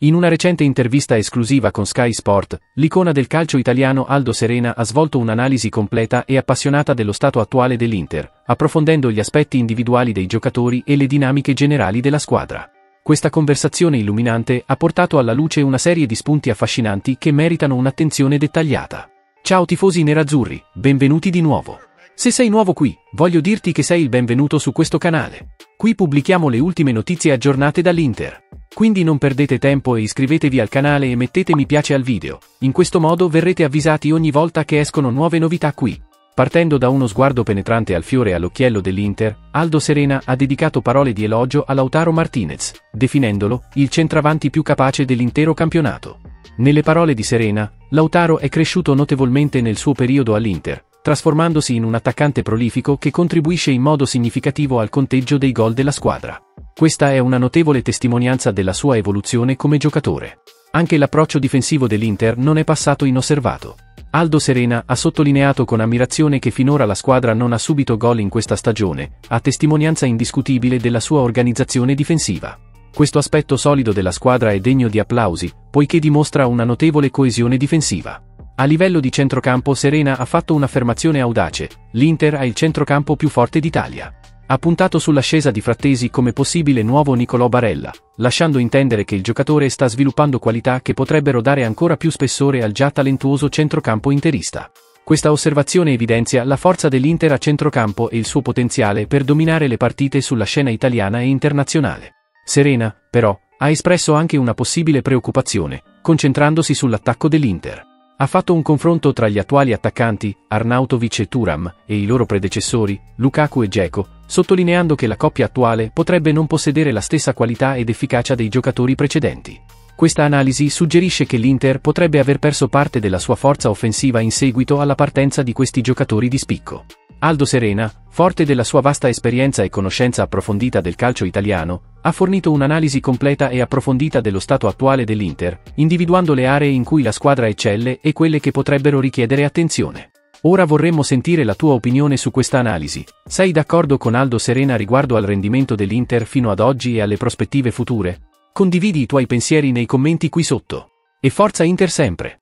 In una recente intervista esclusiva con Sky Sport, l'icona del calcio italiano Aldo Serena ha svolto un'analisi completa e appassionata dello stato attuale dell'Inter, approfondendo gli aspetti individuali dei giocatori e le dinamiche generali della squadra. Questa conversazione illuminante ha portato alla luce una serie di spunti affascinanti che meritano un'attenzione dettagliata. Ciao tifosi nerazzurri, benvenuti di nuovo. Se sei nuovo qui, voglio dirti che sei il benvenuto su questo canale. Qui pubblichiamo le ultime notizie aggiornate dall'Inter. Quindi non perdete tempo e iscrivetevi al canale e mettete mi piace al video, in questo modo verrete avvisati ogni volta che escono nuove novità qui. Partendo da uno sguardo penetrante al fiore all'occhiello dell'Inter, Aldo Serena ha dedicato parole di elogio a Lautaro Martinez, definendolo il centravanti più capace dell'intero campionato. Nelle parole di Serena, Lautaro è cresciuto notevolmente nel suo periodo all'Inter, trasformandosi in un attaccante prolifico che contribuisce in modo significativo al conteggio dei gol della squadra. Questa è una notevole testimonianza della sua evoluzione come giocatore. Anche l'approccio difensivo dell'Inter non è passato inosservato. Aldo Serena ha sottolineato con ammirazione che finora la squadra non ha subito gol in questa stagione, a testimonianza indiscutibile della sua organizzazione difensiva. Questo aspetto solido della squadra è degno di applausi, poiché dimostra una notevole coesione difensiva. A livello di centrocampo Serena ha fatto un'affermazione audace: l'Inter ha il centrocampo più forte d'Italia. Ha puntato sull'ascesa di Frattesi come possibile nuovo Niccolò Barella, lasciando intendere che il giocatore sta sviluppando qualità che potrebbero dare ancora più spessore al già talentuoso centrocampo interista. Questa osservazione evidenzia la forza dell'Inter a centrocampo e il suo potenziale per dominare le partite sulla scena italiana e internazionale. Serena, però, ha espresso anche una possibile preoccupazione, concentrandosi sull'attacco dell'Inter. Ha fatto un confronto tra gli attuali attaccanti, Arnautovic e Thuram, e i loro predecessori, Lukaku e Gekko, sottolineando che la coppia attuale potrebbe non possedere la stessa qualità ed efficacia dei giocatori precedenti. Questa analisi suggerisce che l'Inter potrebbe aver perso parte della sua forza offensiva in seguito alla partenza di questi giocatori di spicco. Aldo Serena, forte della sua vasta esperienza e conoscenza approfondita del calcio italiano, ha fornito un'analisi completa e approfondita dello stato attuale dell'Inter, individuando le aree in cui la squadra eccelle e quelle che potrebbero richiedere attenzione. Ora vorremmo sentire la tua opinione su questa analisi. Sei d'accordo con Aldo Serena riguardo al rendimento dell'Inter fino ad oggi e alle prospettive future? Condividi i tuoi pensieri nei commenti qui sotto. E forza Inter sempre!